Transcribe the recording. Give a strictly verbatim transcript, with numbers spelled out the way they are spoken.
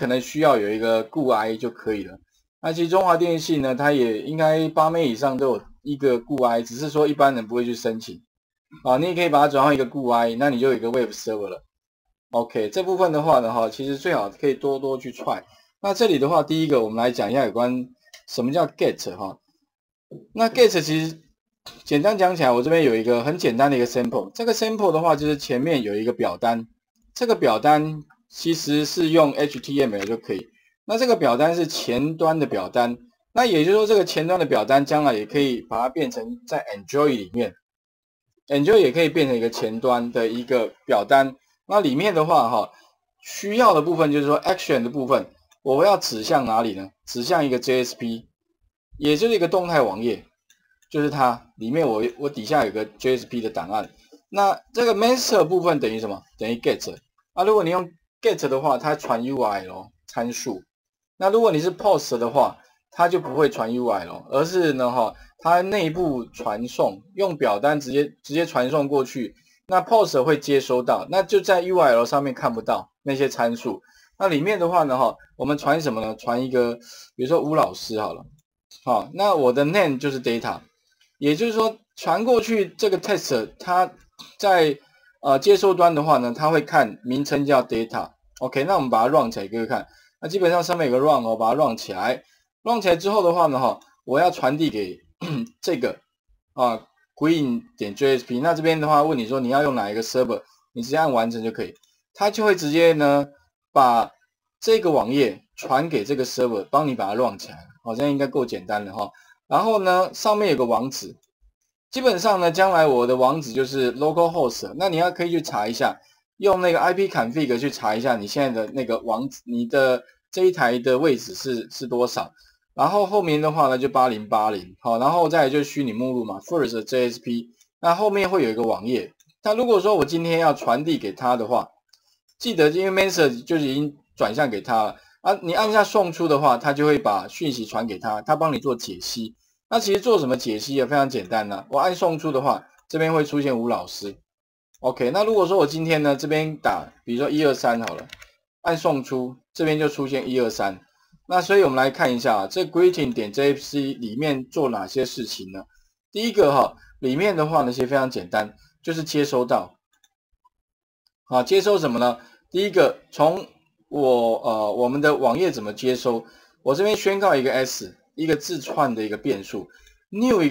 可能需要有一个固 I 就可以了。那其实中华电信呢，它也应该八枚以上都有一个固 I， 只是说一般人不会去申请。啊，你也可以把它转换一个固 I， 那你就有一个 Web Server 了。OK， 这部分的话呢，哈，其实最好可以多多去 try。那这里的话，第一个我们来讲一下有关什么叫 get 哈。那 get 其实简单讲起来，我这边有一个很简单的一个 sample。这个 sample 的话，就是前面有一个表单，这个表单其实是用 H T M L 就可以。那这个表单是前端的表单，那也就是说这个前端的表单将来也可以把它变成在 Android 里面 ，Android 也可以变成一个前端的一个表单。那里面的话哈，需要的部分就是说 action 的部分。我要指向哪里呢？指向一个 J S P， 也就是一个动态网页，就是它里面我我底下有个 J S P 的档案。那这个 master 部分等于什么？等于 get。啊，如果你用 get 的话，它传 U I 咯，参数。那如果你是 post 的话，它就不会传 U I 咯，而是呢哈，它内部传送，用表单直接直接传送过去。那 post 会接收到，那就在 U R L 上面看不到那些参数。那里面的话呢，哈，我们传什么呢？传一个，比如说吴老师好了，好，那我的 name 就是 data， 也就是说传过去这个 test， 它在呃接收端的话呢，它会看名称叫 data。OK， 那我们把它 run 起来给各位看。那基本上上面有个 run 哦，把它 run 起来 ，run 起来之后的话呢，哈，我要传递给这个啊 green 点 J S P。那这边的话问你说你要用哪一个 server， 你直接按完成就可以，它就会直接呢。把这个网页传给这个 server， 帮你把它 run 起来，好像应该够简单了哈。然后呢，上面有个网址，基本上呢，将来我的网址就是 localhost。那你要可以去查一下，用那个 I P config 去查一下你现在的那个网址，你的这一台的位置是是多少。然后后面的话呢，就八零八零，好，然后再来就是虚拟目录嘛 ，first J S P。那后面会有一个网页。那如果说我今天要传递给他的话，记得，因为 message 就已经转向给他了啊，你按下送出的话，他就会把讯息传给他，他帮你做解析。那其实做什么解析也非常简单呢、啊。我按送出的话，这边会出现吴老师。OK， 那如果说我今天呢这边打，比如说一二三好了，按送出，这边就出现一二三。那所以我们来看一下、啊、这 greeting 点 J S P 里面做哪些事情呢？第一个哈、哦，里面的话呢其实非常简单，就是接收到。啊，接收什么呢？第一个，从我呃我们的网页怎么接收？我这边宣告一个 S， 一个字串的一个变数 ，new 一